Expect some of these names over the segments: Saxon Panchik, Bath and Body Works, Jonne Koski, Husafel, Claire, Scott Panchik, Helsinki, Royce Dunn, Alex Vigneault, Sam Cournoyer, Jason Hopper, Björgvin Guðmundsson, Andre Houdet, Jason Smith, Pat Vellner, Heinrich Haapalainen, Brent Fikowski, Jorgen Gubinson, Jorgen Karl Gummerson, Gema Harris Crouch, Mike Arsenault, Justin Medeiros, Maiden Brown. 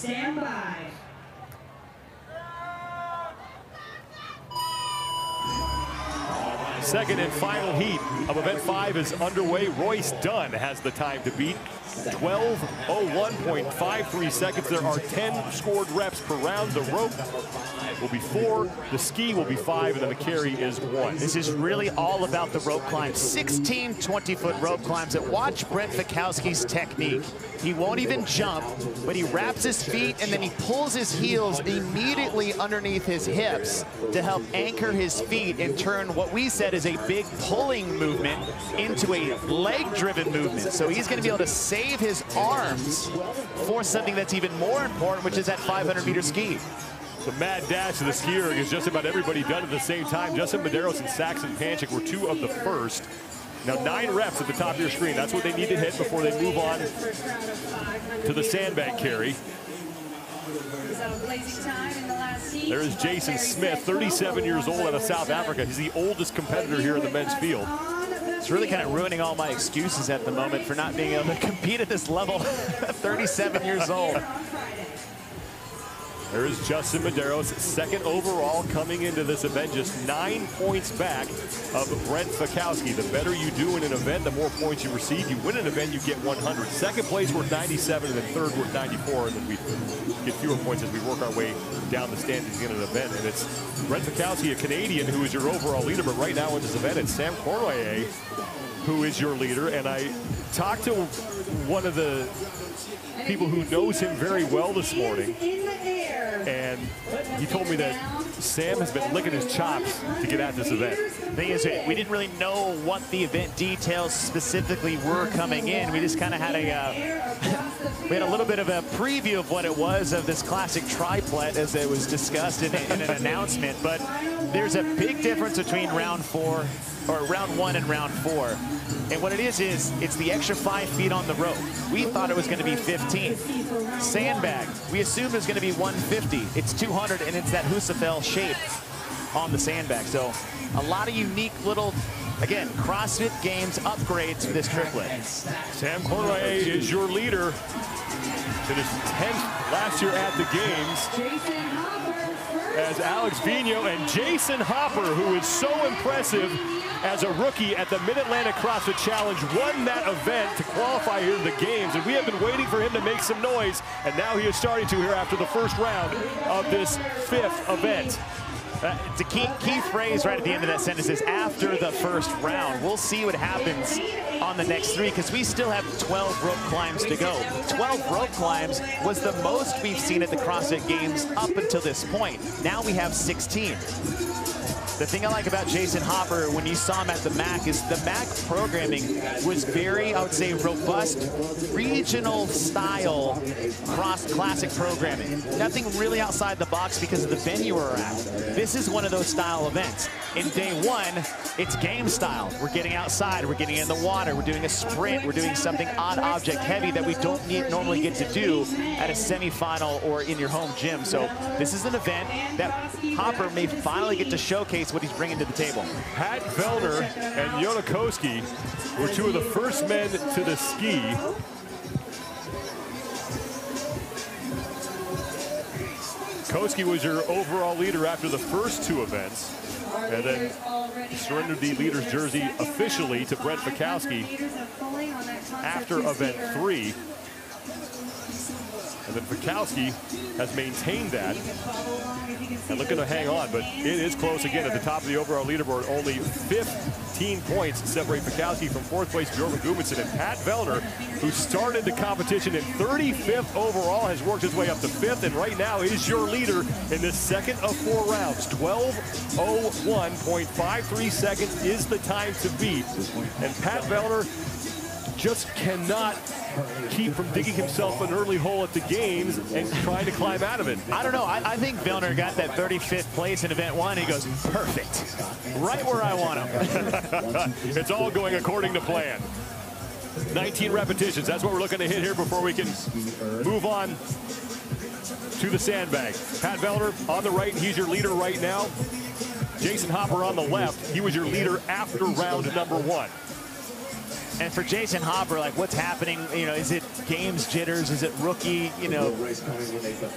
Stand by. Second and final heat of event 5 is underway. Royce Dunn has the time to beat. 12:01.53 seconds. There are 10 scored reps per round. The rope will be 4, the ski will be 5, and then the carry is 1. This is really all about the rope climbs. 16 20-foot rope climbs. And watch Brent Fikowski's technique. He won't even jump, but he wraps his feet and then he pulls his heels immediately underneath his hips to help anchor his feet and turn what we said is a big pulling movement into a leg-driven movement. So he's going to be able to save his arms for something that's even more important, which is that 500-meter ski. The mad dash of the skier is just about everybody done at the same time. Justin Medeiros and Saxon Panchik were 2 of the first. Now 9 reps at the top of your screen. That's what they need to hit before they move on to the sandbag carry. There is Jason Smith, 37 years old out of South Africa. He's the oldest competitor here in the men's field. It's really kind of ruining all my excuses at the moment for not being able to compete at this level. 37 years old. There is Justin Medeiros, 2nd overall coming into this event, just 9 points back of Brent Fikowski. The better you do in an event, the more points you receive. You win an event, you get 100. 2nd place, worth 97, and then 3rd, worth 94. And then we get fewer points as we work our way down the standings in an event. And it's Brent Fikowski, a Canadian, who is your overall leader. But right now in this event, it's Sam Cournoyer, who is your leader. And I talked to one of the people who knows him very well this morning. And he told me that Sam has been licking his chops to get at this event. The thing is, we didn't really know what the event details specifically were coming in. We just kind of had a we had a little bit of a preview of what it was, of this classic triplet as it was discussed in an announcement. But there's a big difference between round 1 and round 4. And what it is it's the extra 5 feet on the rope. We thought it was going to be 15. Sandbag, we assumed it was going to be 150. It's 200, and it's that Husafel shape on the sandbag. So a lot of unique little, again, CrossFit Games upgrades for this triplet. Sam Cournoyer is your leader. It is 10th last year at the Games, as Alex Vigneault and Jason Hopper, who is so impressive as a rookie at the Mid-Atlantic CrossFit Challenge, won that event to qualify here in the Games. And we have been waiting for him to make some noise, and now he is starting to here after the first round of this 5th event. It's a key phrase right at the end of that sentence is after the first round. We'll see what happens on the next 3, because we still have 12 rope climbs to go. 12 rope climbs was the most we've seen at the CrossFit Games up until this point. Now we have 16. The thing I like about Jason Hopper, when you saw him at the MAC, is the MAC programming was very, I would say, robust, regional style classic programming. Nothing really outside the box because of the venue we're at. This is one of those style events. In day 1, it's game style. We're getting outside, we're getting in the water, we're doing a sprint, we're doing something odd object heavy that we don't normally get to do at a semifinal or in your home gym. So this is an event that Hopper may finally get to showcase what he's bringing to the table. Pat Vellner and Jonne Koski were 2 of the first men to the ski. Koski was your overall leader after the first 2 events, and then surrendered the leader's jersey officially to Brent Fikowski after event 3. And then Fikowski has maintained that and looking to hang on, but it is close again at the top of the overall leaderboard. Only 15 points separate Fikowski from 4th place Jorgen Gubinson, and Pat Vellner, who started the competition in 35th overall, has worked his way up to 5th, and right now is your leader in the 2nd of 4 rounds. 12:01.53 seconds is the time to beat, and Pat Vellner just cannot keep from digging himself an early hole at the Games and trying to climb out of it. I don't know. I think Vellner got that 35th place in event 1. He goes, perfect. Right where I want him. It's all going according to plan. 19 repetitions. That's what we're looking to hit here before we can move on to the sandbag. Pat Vellner on the right. He's your leader right now. Jason Hopper on the left. He was your leader after round number 1. And for Jason Hopper, like, what's happening? You know, is it games jitters? Is it rookie, you know,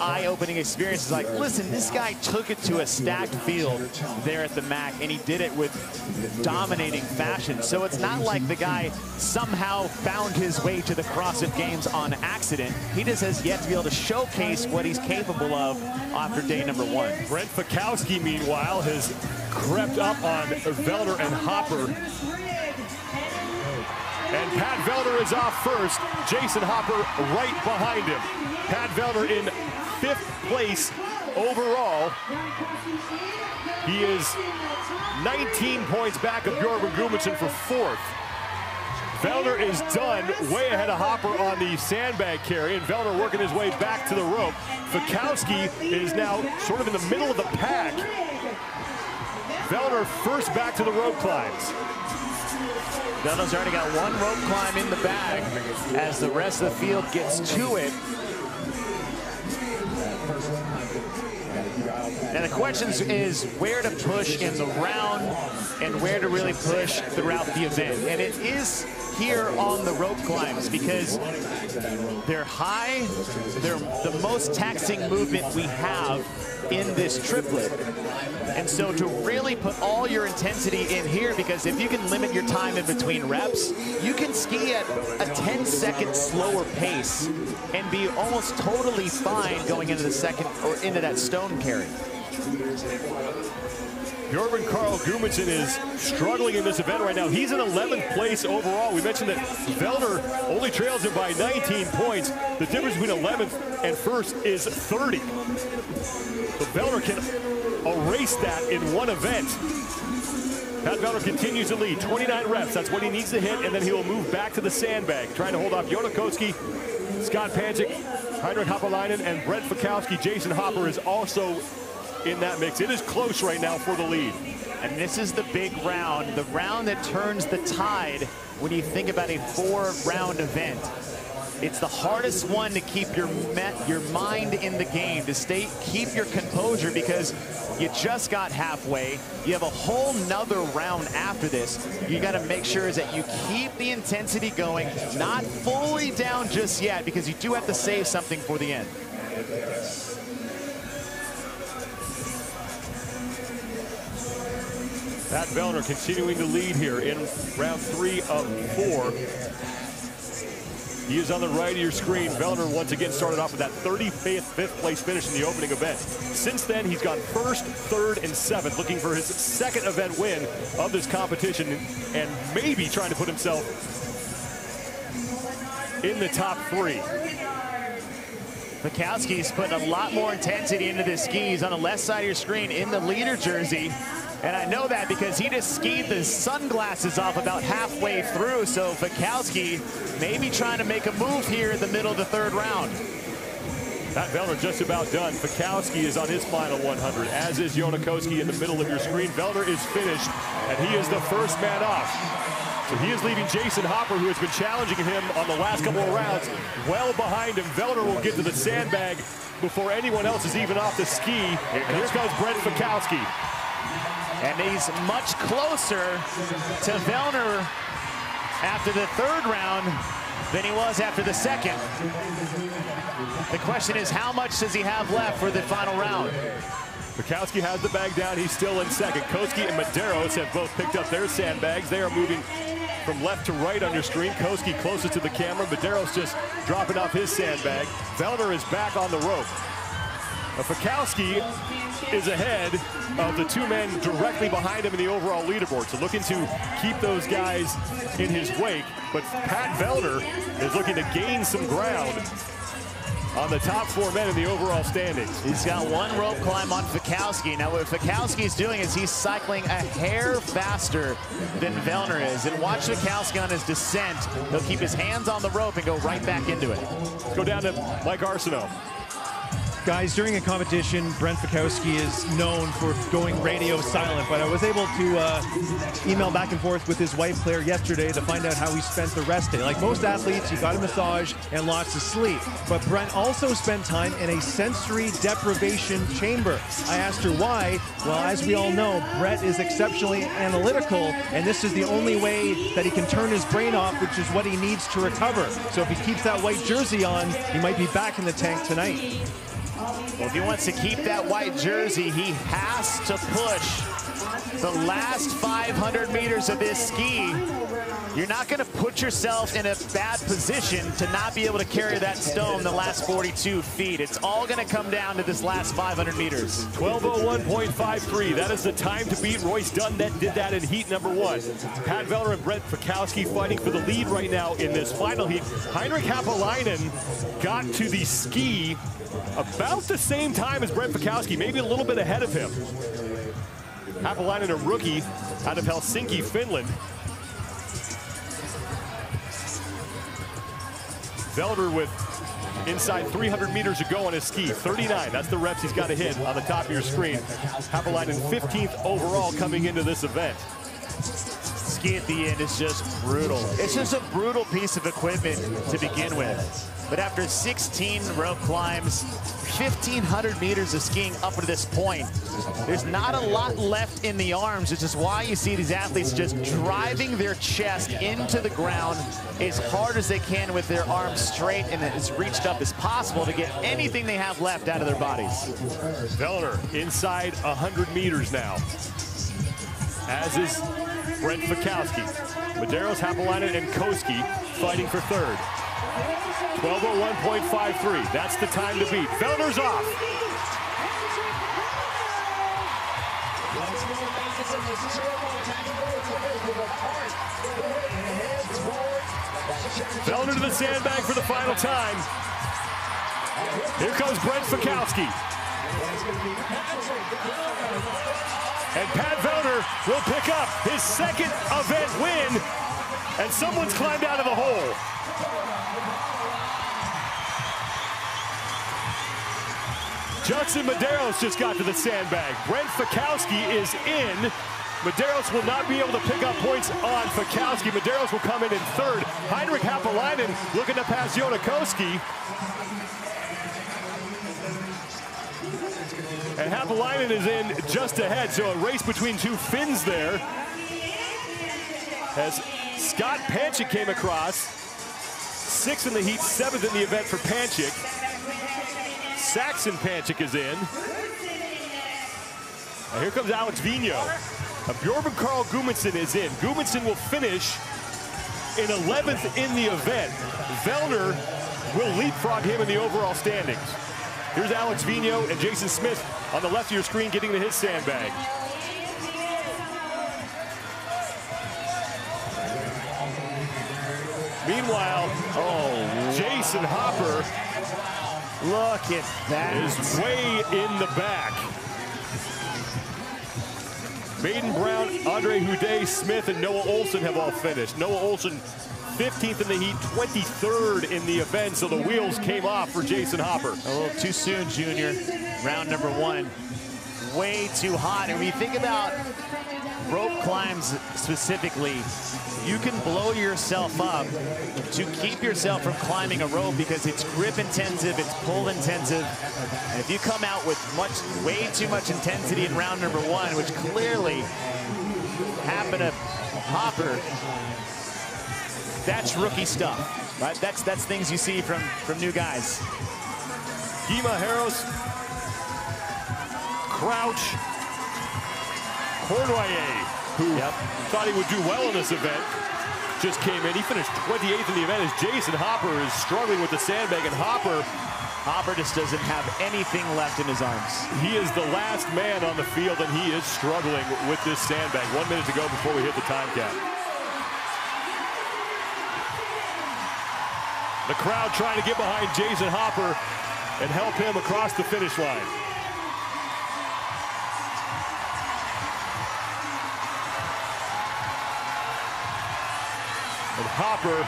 eye-opening experiences? Like, listen, this guy took it to a stacked field there at the MAC, and he did it with dominating fashion. So it's not like the guy somehow found his way to the CrossFit Games on accident. He just has yet to be able to showcase what he's capable of after day number one. Brent Fikowski, meanwhile, has crept up on Vellner and Hopper. And Pat Vellner is off first. Jason Hopper right behind him. Pat Vellner in 5th place overall. He is 19 points back of Björgvin Guðmundsson for 4th. Vellner is done, way ahead of Hopper on the sandbag carry, and Vellner working his way back to the rope. Fikowski is now sort of in the middle of the pack. Vellner first back to the rope climbs. Vellner's already got one rope climb in the bag as the rest of the field gets to it. And the question is where to push in the round and where to really push throughout the event. And it is here on the rope climbs because they're high, they're the most taxing movement we have in this triplet. And so to really put all your intensity in here, because if you can limit your time in between reps, you can ski at a 10-second slower pace and be almost totally fine going into the second or into that stone carry. Jorgen Karl Gummerson is struggling in this event right now. He's in 11th place overall. We mentioned that Vellner only trails him by 19 points. The difference between 11th and 1st is 30. But Vellner can erase that in one event. Pat Vellner continues to lead, 29 reps. That's what he needs to hit, and then he will move back to the sandbag, trying to hold off Jonne Koski, Scott Panchik, Heinrich Haapalainen, and Brent Fikowski. Jason Hopper is also in that mix. It is close right now for the lead. And this is the big round, the round that turns the tide when you think about a 4-round event. It's the hardest one to keep your mind in the game, to keep your composure, because you just got halfway. You have a whole nother round after this. You got to make sure is that you keep the intensity going, not fully down just yet, because you do have to save something for the end. Pat Vellner continuing to lead here in round 3 of 4. He is on the right of your screen. Vellner once again started off with that 35th place finish in the opening event. Since then, he's gone 1st, 3rd, and 7th, looking for his 2nd event win of this competition and maybe trying to put himself in the top 3. Fikowski's putting a lot more intensity into the skis on the left side of your screen in the leader jersey. And I know that because he just skied the sunglasses off about halfway through. So Fikowski maybe trying to make a move here in the middle of the 3rd round. Pat Vellner just about done. Fikowski is on his final 100, as is Jonne Koski in the middle of your screen. Vellner is finished, and he is the first man off. So he is leaving Jason Hopper, who has been challenging him on the last couple of rounds, well behind him. Vellner will get to the sandbag before anyone else is even off the ski. And here comes Brent Fikowski. And he's much closer to Vellner after the 3rd round than he was after the 2nd. The question is, how much does he have left for the final round? Fikowski has the bag down. He's still in 2nd. Koski and Medeiros have both picked up their sandbags. They are moving from left to right on your screen. Koski closest to the camera. Medeiros just dropping off his sandbag. Vellner is back on the rope. Fikowski is ahead of the 2 men directly behind him in the overall leaderboard, so looking to keep those guys in his wake. But Pat Vellner is looking to gain some ground on the top 4 men in the overall standings. He's got one rope climb on Fikowski. Now what Fikowski's doing is he's cycling a hair faster than Vellner is. And watch Fikowski on his descent. He'll keep his hands on the rope and go right back into it. Let's go down to Mike Arsenault. Guys, during a competition, Brent Fikowski is known for going radio silent, but I was able to email back and forth with his wife, Claire, yesterday to find out how he spent the rest day. Like most athletes, he got a massage and lots of sleep, but Brent also spent time in a sensory deprivation chamber. I asked her why. Well, as we all know, Brent is exceptionally analytical, and this is the only way that he can turn his brain off, which is what he needs to recover. So if he keeps that white jersey on, he might be back in the tank tonight. Well, if he wants to keep that white jersey, he has to push the last 500 meters of this ski. You're not going to put yourself in a bad position to not be able to carry that stone the last 42 feet. It's all going to come down to this last 500 meters. 12:01.53. That is the time to beat. Royce Dunn that did that in heat number one. Pat Vellner and Brent Fikowski fighting for the lead right now in this final heat. Heinrich Haapalainen got to the ski about the same time as Brent Fikowski, maybe a little bit ahead of him. Haapalainen, a rookie out of Helsinki, Finland. Vellner with inside 300 meters to go on his ski. 39, that's the reps he's got to hit on the top of your screen. Haapalainen 15th overall coming into this event. Ski at the end is just brutal. It's just a brutal piece of equipment to begin with. But after 16 rope climbs, 1,500 meters of skiing up to this point, there's not a lot left in the arms, which is why you see these athletes just driving their chest into the ground as hard as they can with their arms straight and as reached up as possible to get anything they have left out of their bodies. Vellner inside 100 meters now, as is Brent Fikowski. Medeiros, Haapalainen, and Koski fighting for third. 12:01.53, that's the time to beat. Vellner's off. Vellner to the sandbag for the final time. Here comes Brent Fikowski. And Pat Vellner will pick up his second event win. And someone's climbed out of the hole. Justin Medeiros just got to the sandbag. Brent Fikowski is in. Medeiros will not be able to pick up points on Fikowski. Medeiros will come in third. Heinrich Haapalainen looking to pass Jonne Koski. And Haapalainen is in just ahead, so a race between two Finns there. As Scott Panchik came across. Sixth in the heat, seventh in the event for Panchik. Saxon Panchik is in. Now here comes Alex Vigneault. Björgvin Karl Gummerson is in. Gudmundsson will finish in 11th in the event. Vellner will leapfrog him in the overall standings. Here's Alex Vigneault and Jason Smith on the left of your screen getting to his sandbag. Meanwhile, Jason Hopper. Look at that. Is way in the back. Maiden Brown, Andre Houdet, Smith, and Noah Olsen have all finished. Noah Olsen, 15th in the heat, 23rd in the event, so the wheels came off for Jason Hopper. A little too soon, Junior. Round number one, way too hot. And when you think about rope climbs specifically, you can blow yourself up to keep yourself from climbing a rope because it's grip intensive, it's pull intensive. And if you come out with way too much intensity in round number one, which clearly happened to Hopper, that's rookie stuff, right? That's things you see from new guys. Gema Harris, Crouch, Cournoyer, who thought he would do well in this event, just came in. He finished 28th in the event as Jason Hopper is struggling with the sandbag, and Hopper just doesn't have anything left in his arms. He is the last man on the field, and he is struggling with this sandbag. 1 minute to go before we hit the time cap. The crowd trying to get behind Jason Hopper and help him across the finish line. And Hopper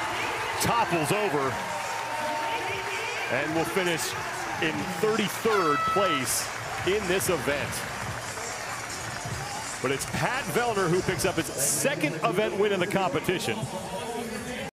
topples over and will finish in 33rd place in this event. But it's Pat Vellner who picks up his second event win in the competition.